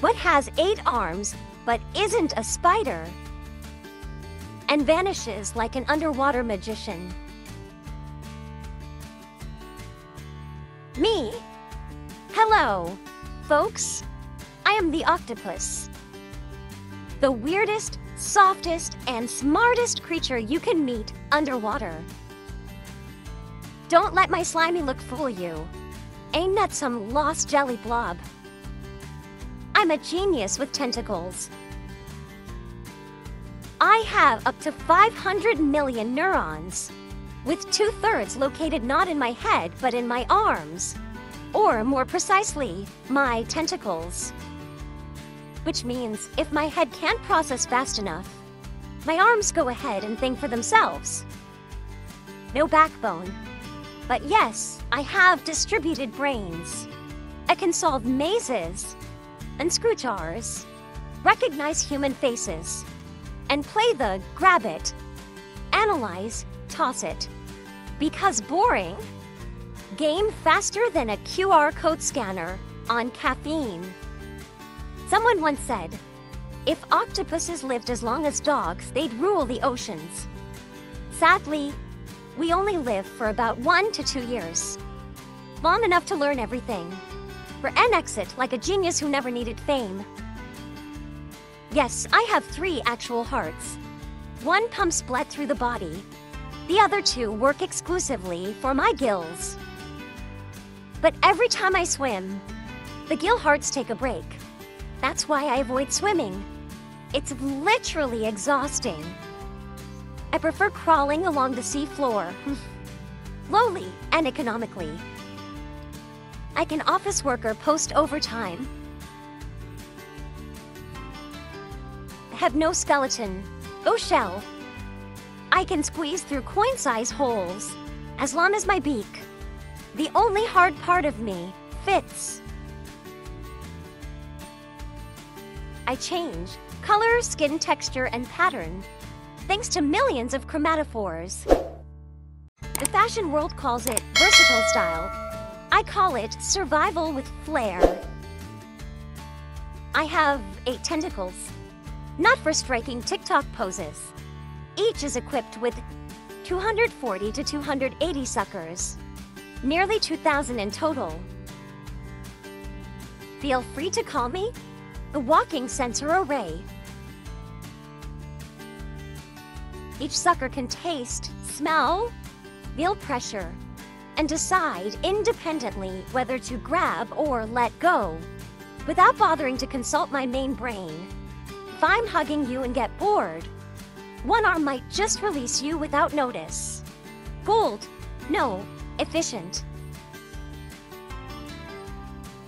What has 8 arms but isn't a spider and vanishes like an underwater magician? Me. Hello, folks. I am the octopus. The weirdest, softest, and smartest creature you can meet underwater. Don't let my slimy look fool you. Ain't that some lost jelly blob? I'm a genius with tentacles. I have up to 500 million neurons, with 2/3 located not in my head but in my arms, or more precisely, my tentacles. Which means if my head can't process fast enough, my arms go ahead and think for themselves. No backbone. But yes, I have distributed brains. I can solve mazes, unscrew jars, recognize human faces, and play the grab it, analyze, toss it. Because boring? Game faster than a QR code scanner on caffeine. Someone once said, if octopuses lived as long as dogs, they'd rule the oceans. Sadly, we only live for about 1 to 2 years. Long enough to learn everything, for an exit like a genius who never needed fame. Yes, I have 3 actual hearts. 1 pumps blood through the body. The other 2 work exclusively for my gills. But every time I swim, the gill hearts take a break. That's why I avoid swimming. It's literally exhausting. I prefer crawling along the seafloor, lowly and economically. I can office worker post overtime. I have no skeleton, no shell. I can squeeze through coin-size holes, as long as my beak, the only hard part of me, fits. I change color, skin texture, and pattern, thanks to millions of chromatophores. The fashion world calls it versatile style. I call it survival with flair. I have 8 tentacles, not for striking TikTok poses. Each is equipped with 240 to 280 suckers, nearly 2,000 in total. Feel free to call me the walking sensor array. Each sucker can taste, smell, feel pressure, and decide independently whether to grab or let go, without bothering to consult my main brain. If I'm hugging you and get bored, one arm might just release you without notice. Bold, no, efficient.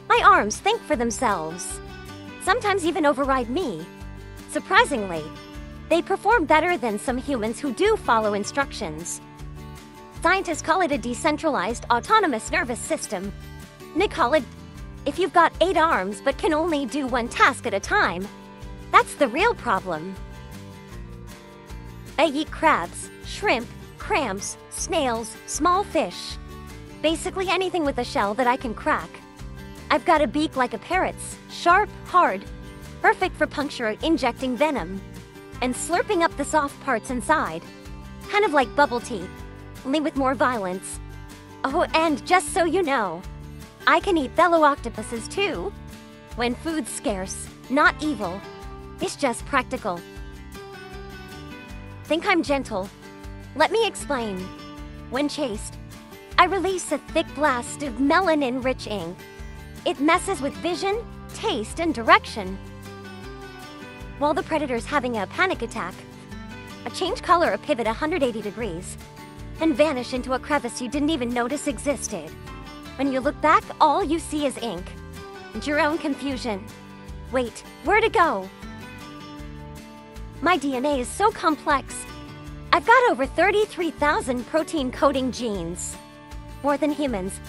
My arms think for themselves, sometimes even override me. Surprisingly, they perform better than some humans who do follow instructions. Scientists call it a decentralized autonomous nervous system. They call it, if you've got 8 arms but can only do 1 task at a time, that's the real problem. I eat crabs, shrimp, clams, snails, small fish, basically anything with a shell that I can crack. I've got a beak like a parrot's, sharp, hard, perfect for puncturing, injecting venom, and slurping up the soft parts inside. Kind of like bubble tea, only with more violence. Oh, and just so you know, I can eat fellow octopuses too. When food's scarce, not evil, it's just practical. Think I'm gentle? Let me explain. When chased, I release a thick blast of melanin-rich ink. It messes with vision, taste, and direction. While the predator's having a panic attack, I change color or pivot 180 degrees and vanish into a crevice you didn't even notice existed. When you look back, all you see is ink and your own confusion. Wait, where to go? My DNA is so complex. I've got over 33,000 protein-coding genes. More than humans.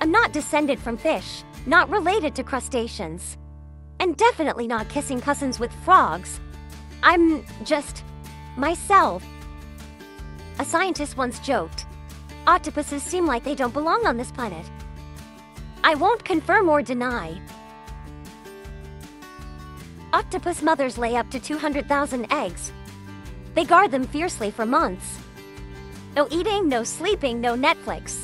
I'm not descended from fish, not related to crustaceans, and definitely not kissing cousins with frogs. I'm just myself. A scientist once joked, octopuses seem like they don't belong on this planet. I won't confirm or deny. Octopus mothers lay up to 200,000 eggs. They guard them fiercely for months. No eating, no sleeping, no Netflix.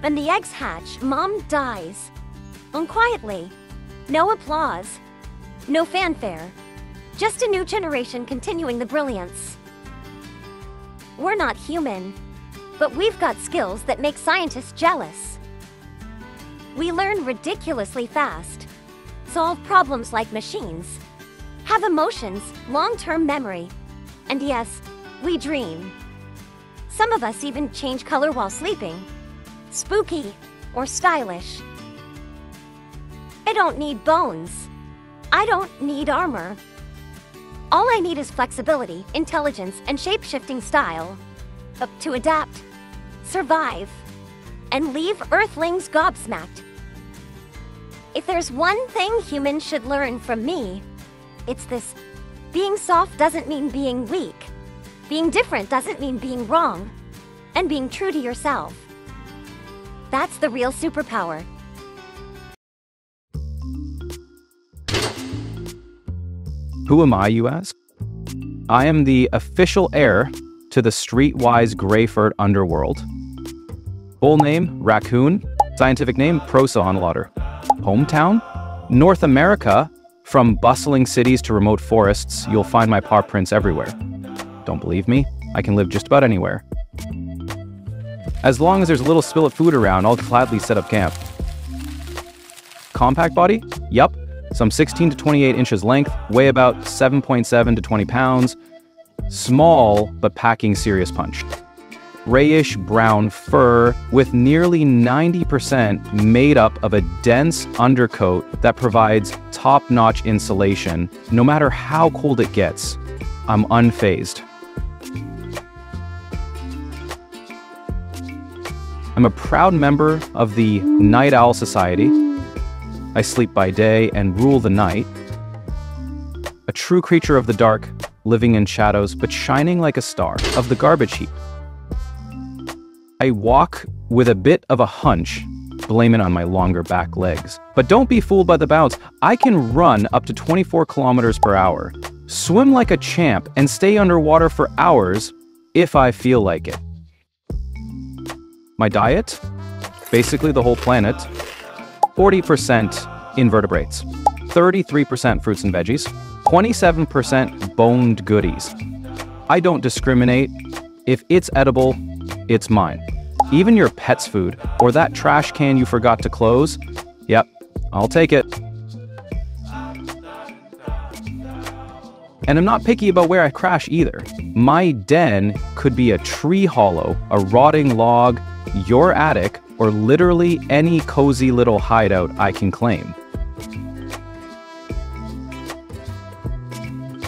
When the eggs hatch, mom dies. Unquietly. No applause. No fanfare. Just a new generation continuing the brilliance. We're not human, but we've got skills that make scientists jealous. We learn ridiculously fast, solve problems like machines, have emotions, long-term memory, and yes, we dream. Some of us even change color while sleeping, spooky or stylish. I don't need bones. I don't need armor. All I need is flexibility, intelligence, and shape-shifting style. Up to adapt, survive, and leave Earthlings gobsmacked. If there's one thing humans should learn from me, it's this: being soft doesn't mean being weak. Being different doesn't mean being wrong. And being true to yourself. That's the real superpower. Who am I, you ask? I am the official heir to the streetwise Greyford underworld. Full name, Raccoon. Scientific name, Procyonlotter. Hometown? North America. From bustling cities to remote forests, you'll find my paw prints everywhere. Don't believe me? I can live just about anywhere. As long as there's a little spill of food around, I'll gladly set up camp. Compact body? Yup. Some 16 to 28 inches length, weigh about 7.7 to 20 pounds. Small, but packing serious punch. Grayish brown fur with nearly 90% made up of a dense undercoat that provides top-notch insulation, no matter how cold it gets. I'm unfazed. I'm a proud member of the Night Owl Society. I sleep by day and rule the night. A true creature of the dark, living in shadows, but shining like a star of the garbage heap. I walk with a bit of a hunch, blame it on my longer back legs. But don't be fooled by the bounce. I can run up to 24 kilometers per hour, swim like a champ, and stay underwater for hours if I feel like it. My diet? Basically the whole planet. 40% invertebrates, 33% fruits and veggies, 27% boned goodies. I don't discriminate. If it's edible, it's mine. Even your pet's food, or that trash can you forgot to close, yep, I'll take it. And I'm not picky about where I crash either. My den could be a tree hollow, a rotting log, your attic, or literally any cozy little hideout I can claim.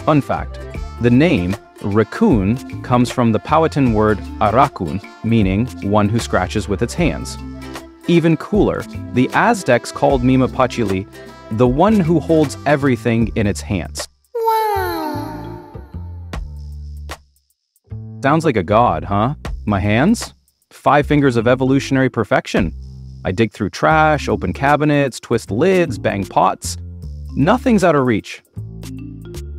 Fun fact, the name Raccoon comes from the Powhatan word aracun, meaning one who scratches with its hands. Even cooler, the Aztecs called Mimapachili the one who holds everything in its hands. Wow. Sounds like a god, huh? My hands? 5 fingers of evolutionary perfection. I dig through trash, open cabinets, twist lids, bang pots. Nothing's out of reach.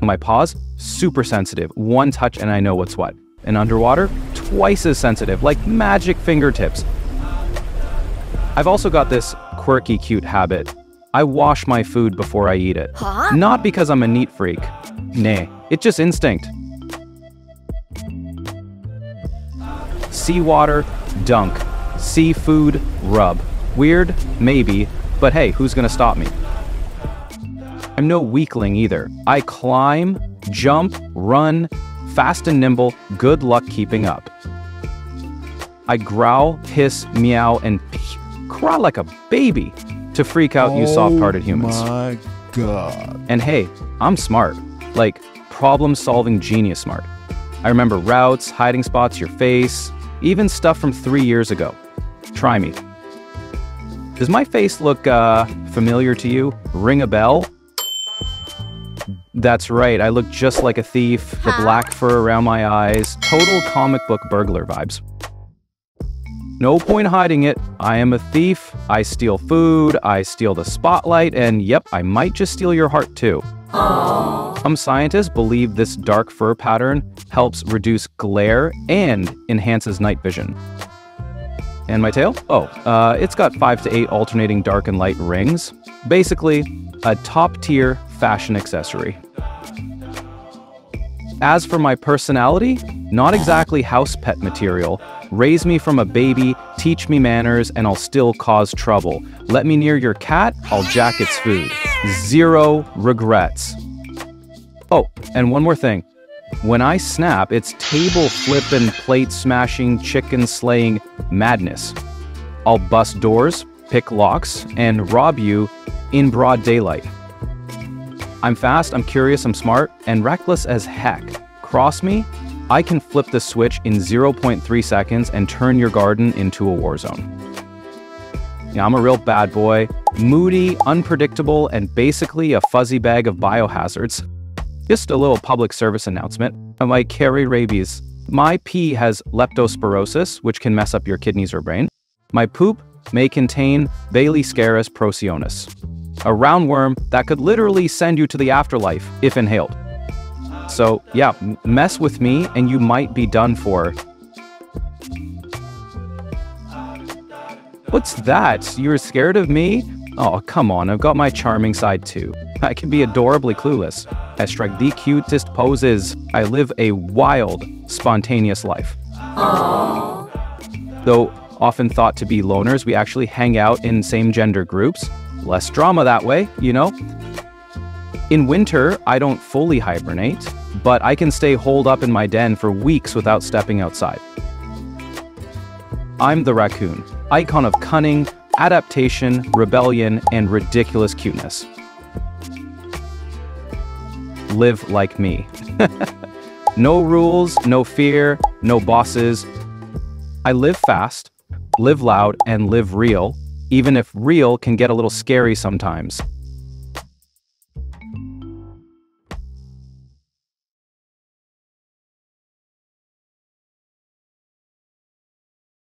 My paws, super sensitive. 1 touch and I know what's what. And underwater, twice as sensitive, like magic fingertips. I've also got this quirky, cute habit. I wash my food before I eat it. Huh? Not because I'm a neat freak. Nah, it's just instinct. Seawater, dunk. Seafood, rub. Weird, maybe, but hey, who's gonna stop me? I'm no weakling either. I climb, jump, run, fast and nimble, good luck keeping up. I growl, hiss, meow, and cry like a baby to freak out you soft-hearted humans. Oh my god. And hey, I'm smart. Like, problem-solving genius smart. I remember routes, hiding spots, your face, even stuff from 3 years ago. Try me. Does my face look, familiar to you? Ring a bell? That's right, I look just like a thief, the black fur around my eyes, total comic book burglar vibes. No point hiding it. I am a thief. I steal food. I steal the spotlight. And yep, I might just steal your heart too. Aww. Some scientists believe this dark fur pattern helps reduce glare and enhances night vision. And my tail? Oh, it's got 5 to 8 alternating dark and light rings. Basically, a top-tier fashion accessory. As for my personality, not exactly house pet material. Raise me from a baby, teach me manners, and I'll still cause trouble. Let me near your cat, I'll jack its food. Zero regrets. Oh, and one more thing. When I snap, it's table flippin', plate smashing, chicken slaying madness. I'll bust doors, pick locks, and rob you in broad daylight. I'm fast, I'm curious, I'm smart, and reckless as heck. Cross me, I can flip the switch in 0.3 seconds and turn your garden into a war zone. Yeah, I'm a real bad boy, moody, unpredictable, and basically a fuzzy bag of biohazards. Just a little public service announcement. I might carry rabies. My pee has leptospirosis, which can mess up your kidneys or brain. My poop may contain Baylisascaris procyonis, a roundworm that could literally send you to the afterlife if inhaled. So yeah, mess with me and you might be done for. What's that? You were scared of me? Oh, come on, I've got my charming side too. I can be adorably clueless. I strike the cutest poses. I live a wild, spontaneous life. Aww. Though often thought to be loners, we actually hang out in same-gender groups. Less drama that way, you know? In winter, I don't fully hibernate, but I can stay holed up in my den for weeks without stepping outside. I'm the raccoon, icon of cunning, adaptation, rebellion, and ridiculous cuteness. Live like me. No rules, no fear, no bosses. I live fast, live loud, and live real, even if real can get a little scary sometimes.